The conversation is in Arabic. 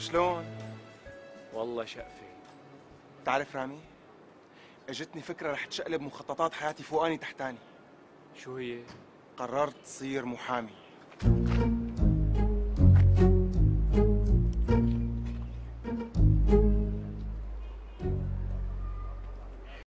شلون؟ والله شقفة. تعرف رامي؟ اجتني فكرة رح تشقلب مخططات حياتي فوقاني تحتاني. شو هي؟ قررت صير محامي.